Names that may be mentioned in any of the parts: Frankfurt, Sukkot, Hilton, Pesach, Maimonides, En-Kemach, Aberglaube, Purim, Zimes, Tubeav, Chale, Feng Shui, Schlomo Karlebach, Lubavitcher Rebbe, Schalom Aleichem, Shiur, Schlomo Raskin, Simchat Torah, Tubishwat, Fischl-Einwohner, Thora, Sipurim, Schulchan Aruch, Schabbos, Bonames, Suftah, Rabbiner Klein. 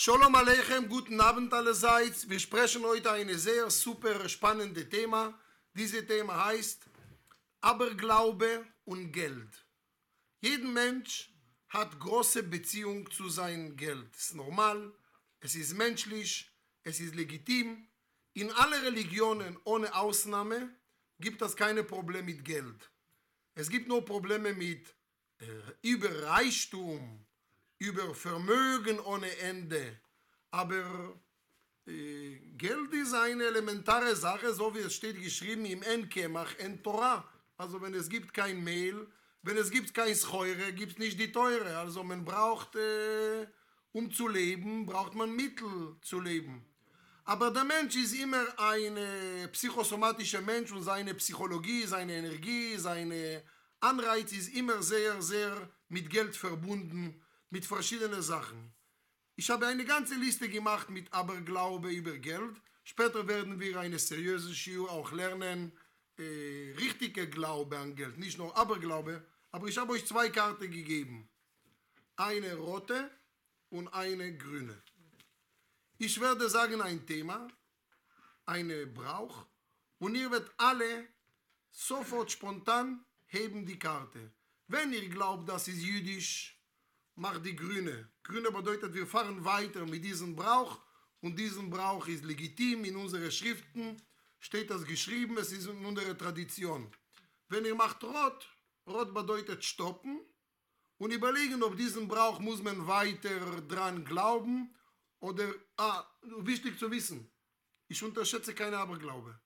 Schalom Aleichem, guten Abend allerseits. Wir sprechen heute ein sehr super spannendes Thema. Dieses Thema heißt Aberglaube und Geld. Jeden Mensch hat große Beziehung zu seinem Geld. Es ist normal, es ist menschlich, es ist legitim. In allen Religionen ohne Ausnahme gibt es keine Probleme mit Geld. Es gibt nur Probleme mit Überreichtum, über Vermögen ohne Ende. Aber Geld ist eine elementare Sache, so wie es steht geschrieben im En-Kemach, in Torah. Also wenn es gibt kein Mehl, wenn es gibt kein Scheure, gibt es nicht die Teure. Also man braucht, um zu leben, braucht man Mittel zu leben. Aber der Mensch ist immer ein psychosomatischer Mensch und seine Psychologie, seine Energie, seine Anreiz ist immer sehr, sehr mit Geld verbunden, mit verschiedenen Sachen. Ich habe eine ganze Liste gemacht mit Aberglaube über Geld. Später werden wir eine seriöse Shiur auch lernen, richtiger Glaube an Geld, nicht nur Aberglaube. Aber ich habe euch zwei Karten gegeben. Eine rote und eine grüne. Ich werde sagen ein Thema, einen Brauch, und ihr werdet alle sofort spontan heben die Karte. Wenn ihr glaubt, das ist jüdisch, macht die grüne. Grüne bedeutet, wir fahren weiter mit diesem Brauch, und diesen Brauch ist legitim, in unseren Schriften steht das geschrieben, es ist in unserer Tradition. Wenn ihr macht rot, rot bedeutet stoppen und überlegen, ob diesen Brauch muss man weiter dran glauben oder, wichtig zu wissen, ich unterschätze keine Aberglaube.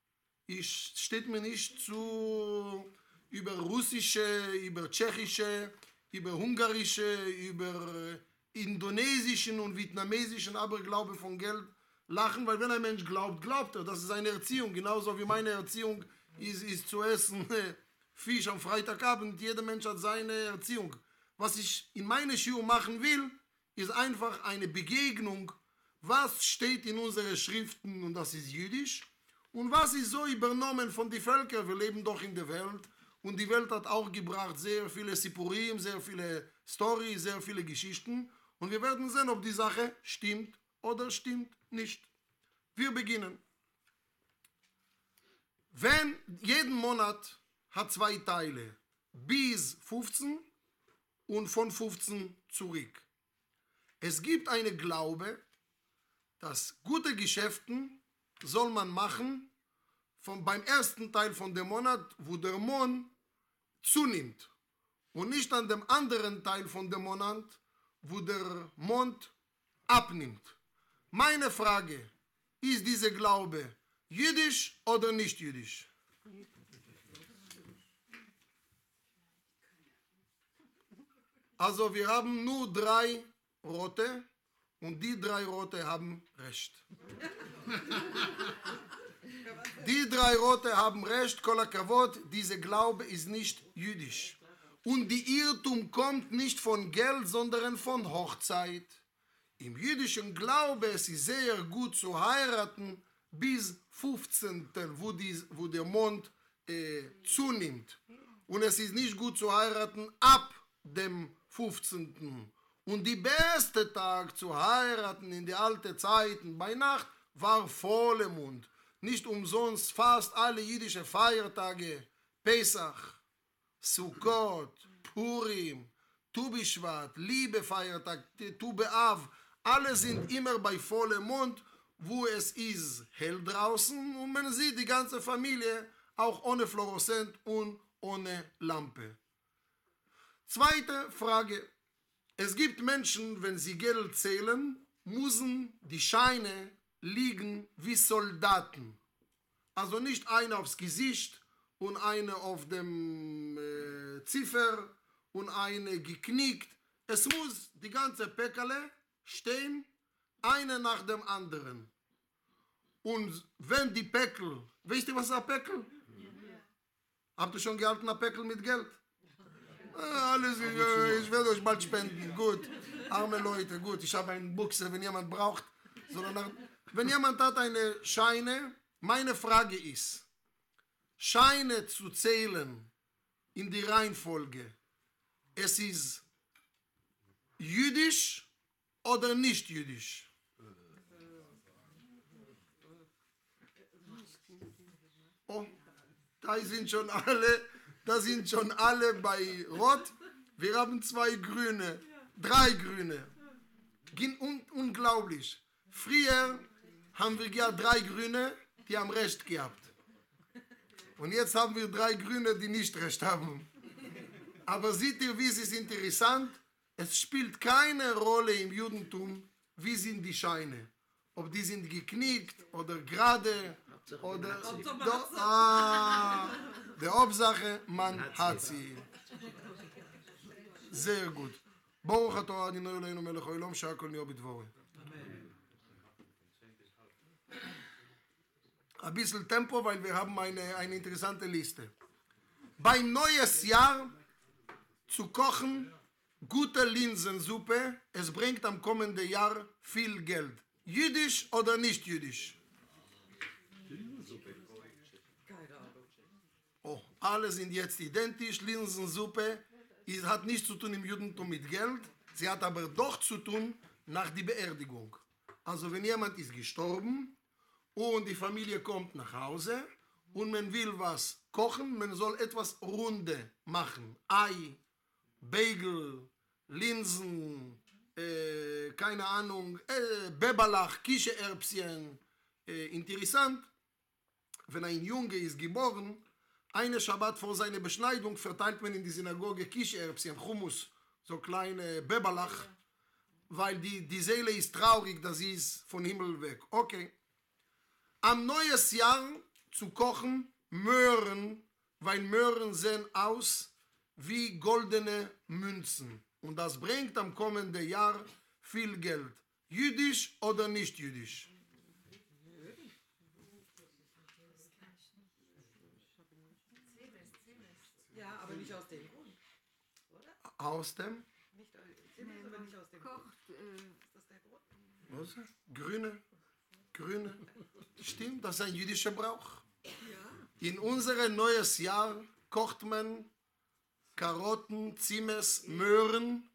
Ich steht mir nicht zu über russische, über tschechische, über hungarische, über indonesischen und vietnamesischen Aberglaube von Geld lachen, weil wenn ein Mensch glaubt, glaubt er. Das ist eine Erziehung, genauso wie meine Erziehung ist zu essen Fisch am Freitagabend. Jeder Mensch hat seine Erziehung. Was ich in meine Schuhe machen will, ist einfach eine Begegnung, was steht in unseren Schriften, und das ist jüdisch, und was ist so übernommen von den Völkern. Wir leben doch in der Welt. Und die Welt hat auch gebracht sehr viele Sipurim, sehr viele Storys, sehr viele Geschichten. Und wir werden sehen, ob die Sache stimmt oder stimmt nicht. Wir beginnen. Wenn jeden Monat hat zwei Teile, bis 15 und von 15 zurück. Es gibt einen Glaube, dass gute Geschäften soll man machen beim ersten Teil von dem Monat, wo der Mond zunimmt, und nicht an dem anderen Teil von dem Monat, wo der Mond abnimmt. Meine Frage, ist dieser Glaube jüdisch oder nicht jüdisch? Also wir haben nur drei Rote, und die drei Rote haben recht. Die drei Rote haben recht, Kol HaKavod, dieser Glaube ist nicht jüdisch. Und die Irrtum kommt nicht von Geld, sondern von Hochzeit. Im jüdischen Glaube es ist sehr gut zu heiraten bis 15., wo der Mond zunimmt. Und es ist nicht gut zu heiraten ab dem 15. Und der beste Tag zu heiraten in den alten Zeiten bei Nacht war Vollmond. Nicht umsonst fast alle jüdischen Feiertage, Pesach, Sukkot, Purim, Tubishwat, Liebefeiertag, Tubeav, alle sind immer bei vollem Mond, wo es ist hell draußen und man sieht die ganze Familie, auch ohne Fluoreszent und ohne Lampe. Zweite Frage. Es gibt Menschen, wenn sie Geld zählen, müssen die Scheine liegen wie Soldaten. Also nicht einer aufs Gesicht und einer auf dem Ziffer und einer geknickt. Es muss die ganze Päckerle stehen, eine nach dem anderen. Und wenn die Päckel, wisst ihr, was ist ein Päckel? Ja. Habt ihr schon gehalten ein Päckel mit Geld? Alles, ich werde euch bald spenden. Gut, arme Leute, gut, ich habe eine Buchse, wenn jemand braucht. Wenn jemand hat eine Scheine, meine Frage ist, Scheine zu zählen in die Reihenfolge, es ist jüdisch oder nicht jüdisch? Oh, da sind schon alle bei Rot. Wir haben 2 Grüne, 3 Grüne. Unglaublich. Früher haben wir ja 3 Grüne, die haben Recht gehabt. Und jetzt haben wir 3 Grüne, die nicht Recht haben. Aber seht ihr, wie es ist interessant? Es spielt keine Rolle im Judentum, wie sind die Scheine. Ob die sind geknickt oder gerade oder... Die Hauptsache, man hat sie. Sehr gut. ברוך התורה אדינו אלוהינו מלך העולם שהכל נהיה בדברו. Ein bisschen Tempo, weil wir haben eine interessante Liste. Beim neues Jahr zu kochen gute Linsensuppe, es bringt am kommenden Jahr viel Geld. Jüdisch oder nicht jüdisch? Linsensuppe. Oh, alle sind jetzt identisch. Linsensuppe hat nichts zu tun im Judentum mit Geld, sie hat aber doch zu tun nach der Beerdigung. Also wenn jemand ist gestorben, und die Familie kommt nach Hause und man will was kochen, man soll etwas Runde machen. Ei, Bagel, Linsen, keine Ahnung, Bebalach, Kichererbsen. Interessant, wenn ein Junge ist geboren, eine Schabbat vor seiner Beschneidung verteilt man in die Synagoge Kichererbsen, Hummus, so kleine Bebalach, weil die Seele ist traurig, dass sie ist vom Himmel weg. Okay. Am neues Jahr zu kochen Möhren, weil Möhren sehen aus wie goldene Münzen. Und das bringt am kommenden Jahr viel Geld. Jüdisch oder nicht jüdisch? Ja, aber nicht aus dem Grund, oder? Aus dem? Nicht aus dem Grund, aber nicht aus dem Grund. Ist das der Grund? Was? Grüne. Stimmt, das ist ein jüdischer Brauch. Ja. In unserem neues Jahr kocht man Karotten, Zimes, Möhren.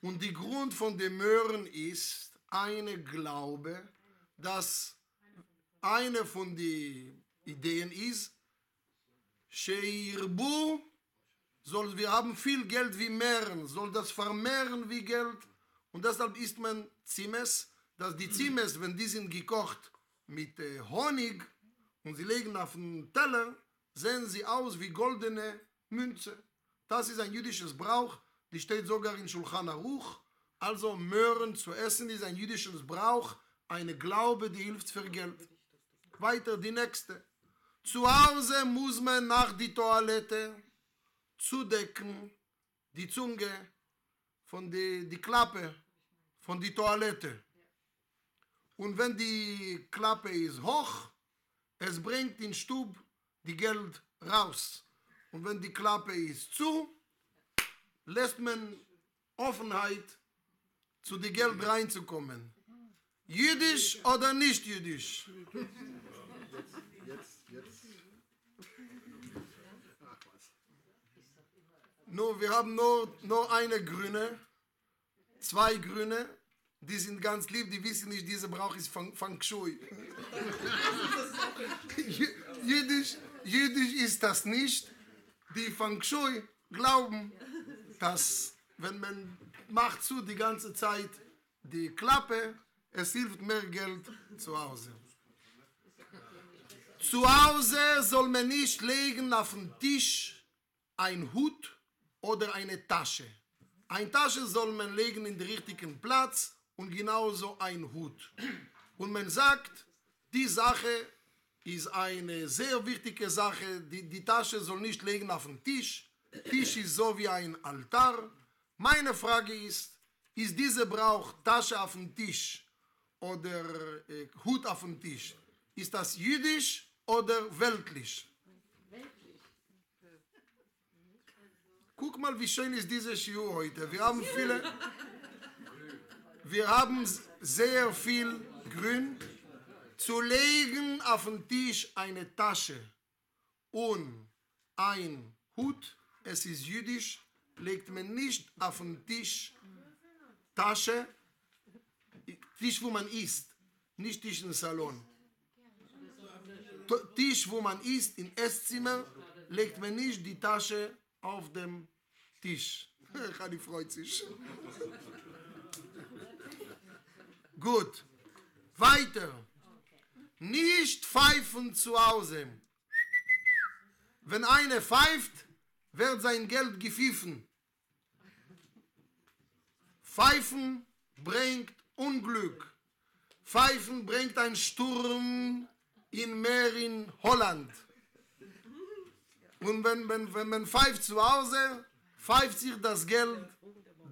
Und der Grund von den Möhren ist eine Glaube, dass eine von den Ideen ist, Sheirbu, soll, wir haben viel Geld wie Möhren, soll das vermehren wie Geld. Und deshalb isst man Zimes. Dass die Zimes, wenn die sind gekocht mit Honig und sie legen auf den Teller, sehen sie aus wie goldene Münze. Das ist ein jüdisches Brauch, die steht sogar in Schulchan Aruch. Also Möhren zu essen ist ein jüdisches Brauch, eine Glaube, die hilft für Geld. Weiter die nächste. Zu Hause muss man nach der Toilette zudecken, die Zunge von die Klappe von der Toilette. Und wenn die Klappe ist hoch, es bringt in Stub die Geld raus. Und wenn die Klappe ist zu, lässt man Offenheit, zu dem Geld reinzukommen. Jüdisch oder nicht jüdisch? Jetzt. Nur, wir haben nur eine Grüne, 2 Grüne. Die sind ganz lieb, die wissen nicht, dieser Brauch ist Feng Shui. Jüdisch ist das nicht. Die Feng Shui glauben, dass wenn man macht zu die ganze Zeit die Klappe, es hilft mehr Geld zu Hause. Zu Hause soll man nicht legen auf den Tisch einen Hut oder eine Tasche. Eine Tasche soll man legen in den richtigen Platz. Und genauso ein Hut. Und man sagt, die Sache ist eine sehr wichtige Sache. Die Tasche soll nicht liegen auf dem Tisch. Tisch ist so wie ein Altar. Meine Frage ist dieser Brauch Tasche auf dem Tisch oder Hut auf dem Tisch? Ist das jüdisch oder weltlich? Guck mal, wie schön ist diese Shiur heute. Wir haben sehr viel Grün. Zu legen auf den Tisch eine Tasche und ein Hut, es ist jüdisch, legt man nicht auf den Tisch Tasche, Tisch, wo man isst, nicht Tisch im Salon. Tisch, wo man isst, im Esszimmer, legt man nicht die Tasche auf dem Tisch. Hani freut sich. Gut. Weiter. Nicht pfeifen zu Hause. Wenn einer pfeift, wird sein Geld gepfiffen. Pfeifen bringt Unglück. Pfeifen bringt einen Sturm im Meer in Holland. Und wenn man pfeift zu Hause, pfeift sich das Geld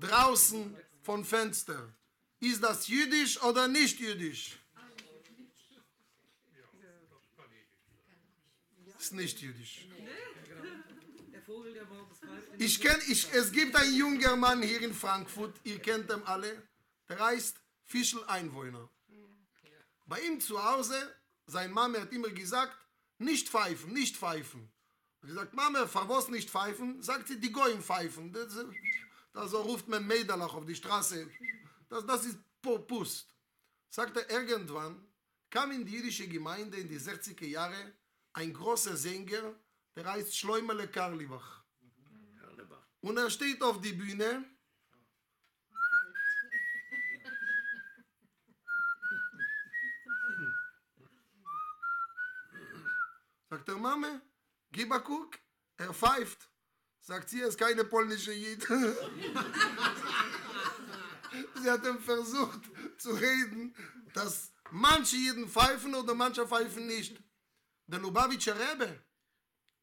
draußen vom Fenster. Ist das jüdisch oder nicht jüdisch? Ist nicht jüdisch. Es gibt einen jungen Mann hier in Frankfurt, ihr kennt ihn alle, der heißt Fischl-Einwohner. Bei ihm zu Hause, seine Mama hat immer gesagt, nicht pfeifen, nicht pfeifen. Sie sagt, Mama, warum nicht pfeifen? Sagt sie, die Goyim pfeifen. So ruft man Mädelach auf die Straße. Das ist Popust. Sagt er, irgendwann kam in die jüdische Gemeinde in die 60er Jahre ein großer Sänger, der heißt Schlomo Karlebach. Und er steht auf die Bühne sagt er, Mama, gib mal guck, er pfeift. Sagt sie, er ist keine polnische Jid. Sie hat ihm versucht zu reden, dass manche Jiden pfeifen oder manche pfeifen nicht. Der Lubavitcher Rebbe,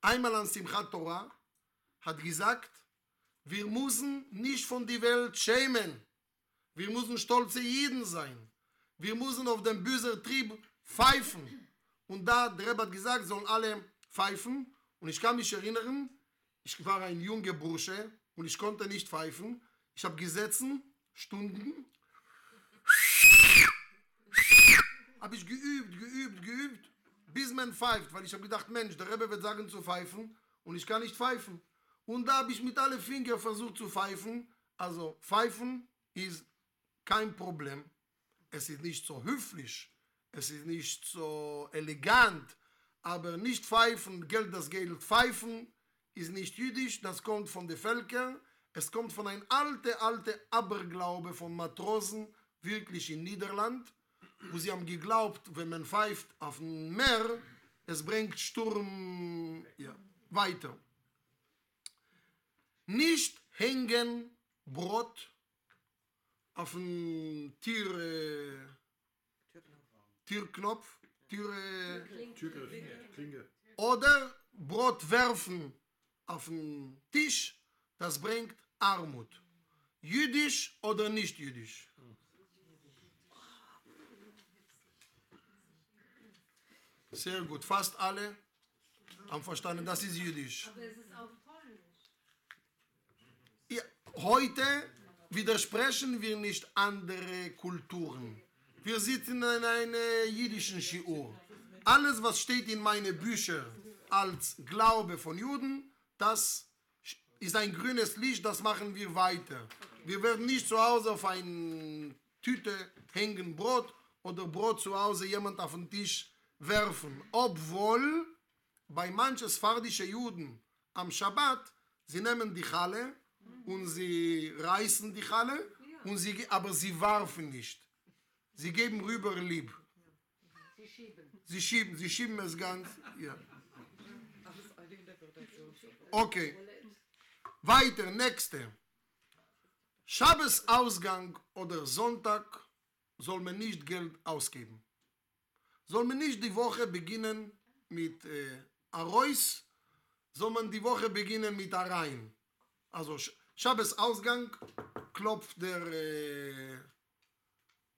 einmal an Simchat Torah, hat gesagt, wir müssen nicht von der Welt schämen. Wir müssen stolze Jiden sein. Wir müssen auf den bösen Trieb pfeifen. Und da, der Rebbe hat gesagt, sollen alle pfeifen. Und ich kann mich erinnern, ich war ein junger Bursche und ich konnte nicht pfeifen. Ich habe gesessen, Stunden, habe ich geübt, bis man pfeift. Weil ich habe gedacht, Mensch, der Rebbe wird sagen zu pfeifen und ich kann nicht pfeifen. Und da habe ich mit allen Fingern versucht zu pfeifen. Also pfeifen ist kein Problem. Es ist nicht so höflich. Es ist nicht so elegant, aber nicht pfeifen, das Geld pfeifen, ist nicht jüdisch, das kommt von den Völkern, es kommt von einem alten Aberglaube von Matrosen, wirklich in Niederland, wo sie haben geglaubt, wenn man pfeift auf dem Meer, es bringt Sturm, ja, weiter. Nicht hängen Brot auf dem Türklinge. Oder Brot werfen auf den Tisch, das bringt Armut. Jüdisch oder nicht jüdisch? Sehr gut, fast alle haben verstanden, das ist jüdisch. Aber es ist auch polnisch. Heute widersprechen wir nicht andere Kulturen. Wir sitzen in einer jüdischen Shiur. Alles, was steht in meinen Büchern als Glaube von Juden, das ist ein grünes Licht, das machen wir weiter. Wir werden nicht zu Hause auf eine Tüte hängen Brot oder Brot zu Hause jemand auf den Tisch werfen. Obwohl bei manchen sephardischen Juden am Schabbat, sie nehmen die Chale und sie reißen die Chale, aber sie werfen nicht. Sie geben rüber lieb. Sie schieben es ganz. Ja. Okay. Weiter, nächste. Schabbesausgang oder Sonntag soll man nicht Geld ausgeben. Soll man nicht die Woche beginnen mit Arois, soll man die Woche beginnen mit Arain. Also Schabbesausgang klopft der...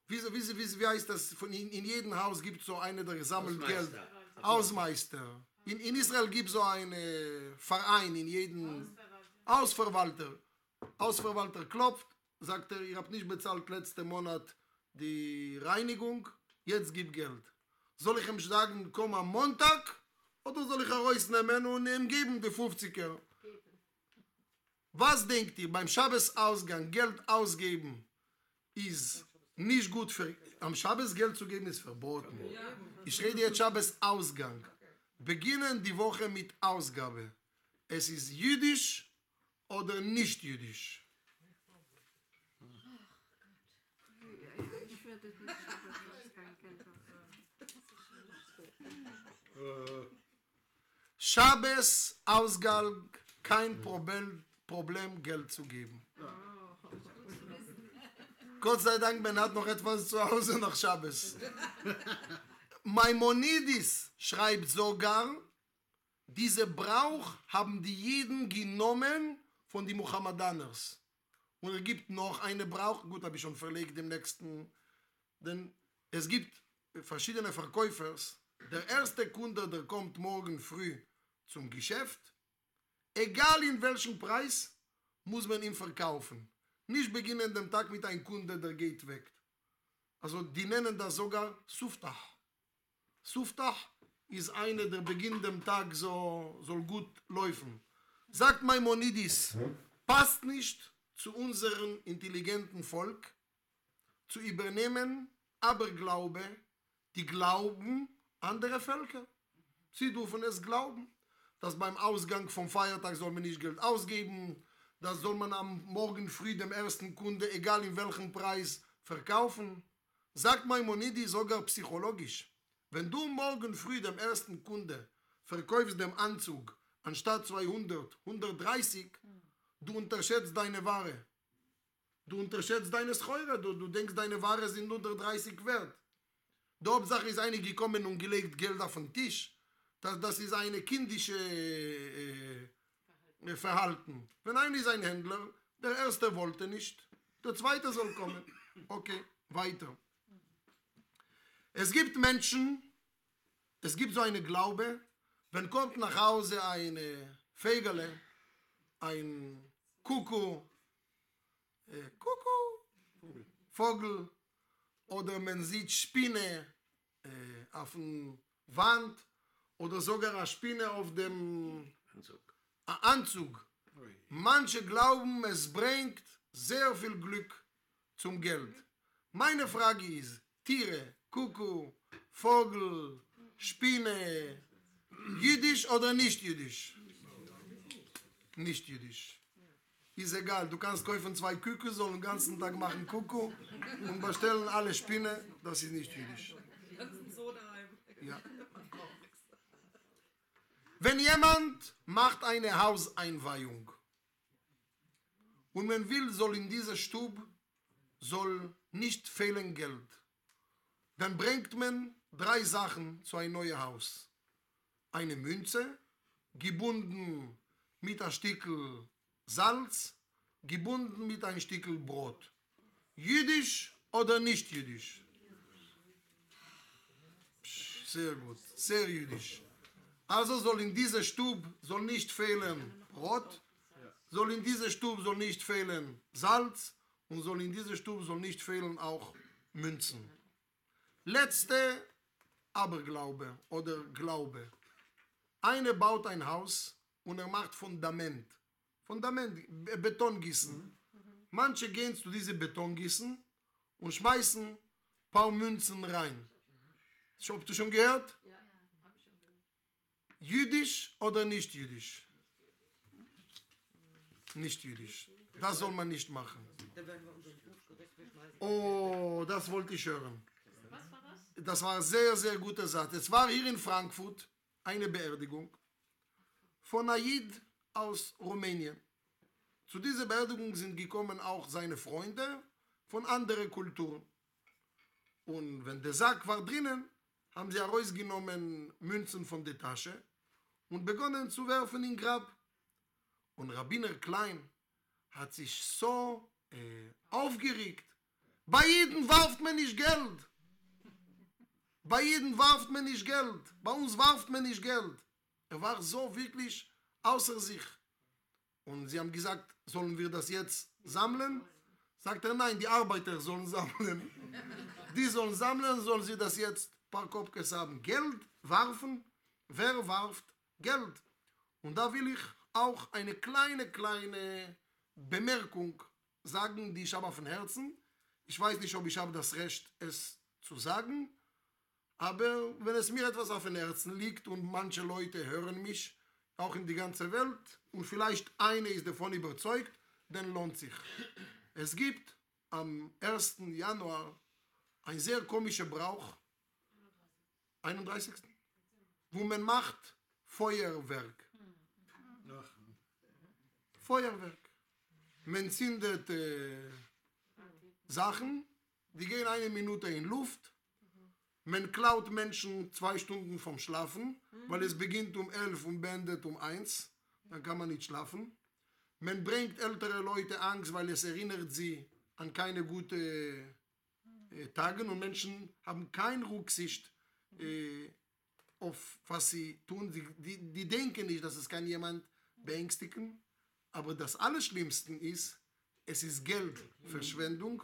Wie heißt das? In jedem Haus gibt es so einen, der sammelt Geld. Hausmeister. In Israel gibt es so einen Verein, in jedem Hausverwalter. Hausverwalter klopft, sagt er, ihr habt nicht bezahlt letzten Monat die Reinigung, jetzt gib Geld. Soll ich ihm sagen, komm am Montag, oder soll ich rausnehmen und ihm geben die 50er? Was denkt ihr, beim Schabbesausgang Geld ausgeben ist... Nicht gut, am Schabbos Geld zu geben ist verboten. Ich rede jetzt Schabbesausgang. beginnen die Woche mit Ausgabe. Es ist jüdisch oder nicht jüdisch. Ich würde nicht sagen, Schabbos Ausgang, kein Problem Geld zu geben. Gott sei Dank, man hat noch etwas zu Hause nach Schabbos. Maimonides schreibt sogar, diese Brauch haben die Jiden genommen von den Mohammedaners. Und es gibt noch eine Brauch, gut, habe ich schon verlegt im nächsten, denn es gibt verschiedene Verkäufer. Der erste Kunde, der kommt morgen früh zum Geschäft, egal in welchem Preis, muss man ihn verkaufen. Nicht beginnen den Tag mit einem Kunde, der geht weg. Also die nennen das sogar Suftah. Suftah ist einer, der beginnt den Tag so, soll gut laufen. Sagt Maimonides, passt nicht zu unserem intelligenten Volk, zu übernehmen Aberglaube, die glauben andere Völker. Sie dürfen es glauben, dass beim Ausgang vom Feiertag soll man nicht Geld ausgeben, das soll man am Morgen früh dem ersten Kunde, egal in welchem Preis, verkaufen. Sagt Maimonides sogar psychologisch, wenn du morgen früh dem ersten Kunde verkaufst dem Anzug anstatt 200, 130, du unterschätzt deine Ware. Du unterschätzt deine Scheure, du denkst, deine Ware sind unter 30 wert. Die Hauptsache ist eine gekommen und gelegt Geld auf den Tisch. Das ist eine kindische Verhalten. Wenn einer ist ein Händler, der erste wollte nicht, der zweite soll kommen. Okay, weiter. Es gibt Menschen, es gibt so einen Glaube, wenn kommt nach Hause eine Fegele, ein Kuckuck, Vogel, oder man sieht Spinne auf der Wand oder sogar eine Spinne auf dem Anzug. Manche glauben, es bringt sehr viel Glück zum Geld. Meine Frage ist, Tiere, Kuckuck, Vogel, Spinne, jüdisch oder nicht jüdisch? Nicht jüdisch. Ist egal, du kannst kaufen zwei Küken, so den ganzen Tag machen Kuckuck und bestellen alle Spinne, das ist nicht jüdisch. Ja. Wenn jemand macht eine Hauseinweihung und man will, soll in dieser Stube soll nicht fehlen Geld, dann bringt man drei Sachen zu ein neues Haus. Eine Münze, gebunden mit einem Stickel Salz, gebunden mit einem Stückel Brot. Jüdisch oder nicht jüdisch? Psch, sehr gut, sehr jüdisch. Also soll in dieser Stube soll nicht fehlen Brot, soll in dieser Stube soll nicht fehlen Salz und soll in dieser Stube soll nicht fehlen auch Münzen. Letzte Aberglaube oder Glaube. Einer baut ein Haus und er macht Fundament, Beton gießen. Manche gehen zu diesem Beton gießen und schmeißen ein paar Münzen rein. Habt ihr schon gehört? Ja, habe ich schon gehört. Jüdisch oder nicht jüdisch? Nicht jüdisch. Das soll man nicht machen. Oh, das wollte ich hören. Was war das? Das war eine sehr, sehr gute Sache. Es war hier in Frankfurt eine Beerdigung von Aid aus Rumänien. Zu dieser Beerdigung sind gekommen auch seine Freunde von anderen Kulturen. Und wenn der Sack war drinnen, haben sie herausgenommen Münzen von der Tasche und begonnen zu werfen in Grab. Und Rabbiner Klein hat sich so aufgeregt. Bei jedem warft man nicht Geld. Bei jedem warft man nicht Geld. Bei uns warft man nicht Geld. Er war so wirklich außer sich. Und sie haben gesagt, sollen wir das jetzt sammeln? Sagt er, nein, die Arbeiter sollen sammeln. Die sollen sammeln, sollen sie das jetzt paar Kopkes haben. Geld werfen, wer warft Geld? Und da will ich auch eine kleine Bemerkung sagen, die ich habe auf dem Herzen. Ich weiß nicht, ob ich habe das Recht, es zu sagen, Aber wenn es mir etwas auf den Herzen liegt und manche Leute hören mich, auch in die ganze Welt, und vielleicht einer ist davon überzeugt, dann lohnt sich. Es gibt am 1. Januar ein sehr komischer Brauch, 31. wo man macht Feuerwerk. Feuerwerk. Man zündet Sachen, die gehen eine Minute in Luft. Man klaut Menschen 2 Stunden vom Schlafen, weil es beginnt um 11 und beendet um 1. Dann kann man nicht schlafen. Man bringt ältere Leute Angst, weil es erinnert sie an keine guten Tage. Und Menschen haben keine Rücksicht auf was sie tun. Die denken nicht, dass es kann jemand beängstigen. Aber das Allerschlimmste ist, es ist Geldverschwendung.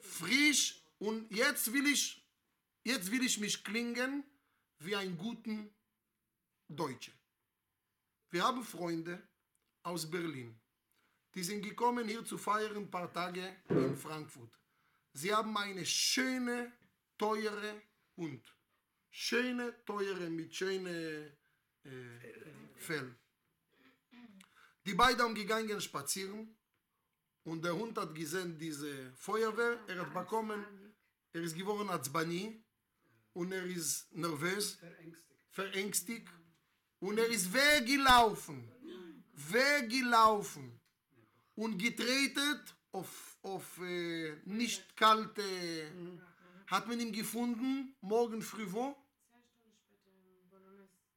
Frisch und jetzt will ich mich klingen wie ein guten Deutscher. Wir haben Freunde aus Berlin. Die sind gekommen hier zu feiern, ein paar Tage in Frankfurt. Sie haben eine schöne, teure mit schönem Fell. Die beiden haben gegangen spazieren und der Hund hat gesehen diese Feuerwehr. Er hat bekommen, er ist geworden als Bani. Und er ist nervös, verängstigt. Und er ist weggelaufen. Und getreten auf nicht kalte. Hat man ihn gefunden, morgen früh wo? 2 Stunden später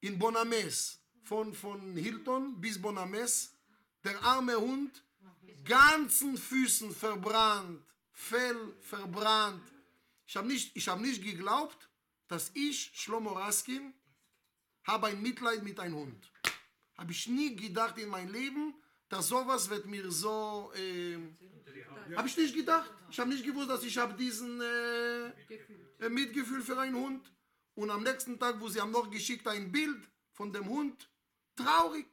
in Bonames. In Bonames. Von Hilton bis Bonames. Der arme Hund, ganzen Füßen verbrannt, Fell verbrannt. Ich hab nicht geglaubt, dass ich, Schlomo Raskin, habe ein Mitleid mit einem Hund. Habe ich nie gedacht in meinem Leben, dass sowas wird mir so... habe ich nicht gedacht. Ich habe nicht gewusst, dass ich habe diesen Mitgefühl für einen Hund. Und am nächsten Tag, wo sie haben noch geschickt ein Bild von dem Hund, traurig.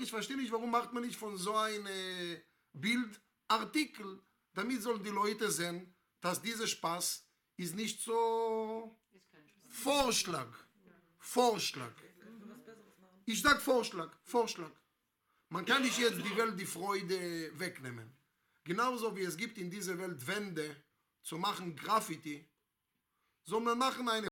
Ich verstehe nicht, warum macht man nicht von so einem Bild Artikel, damit sollen die Leute sehen, dass dieser Spaß ist nicht so... Vorschlag. Ich sag Vorschlag. Man kann nicht jetzt die Welt die Freude wegnehmen. Genauso wie es gibt in dieser Welt Wände zu machen Graffiti, sondern machen eine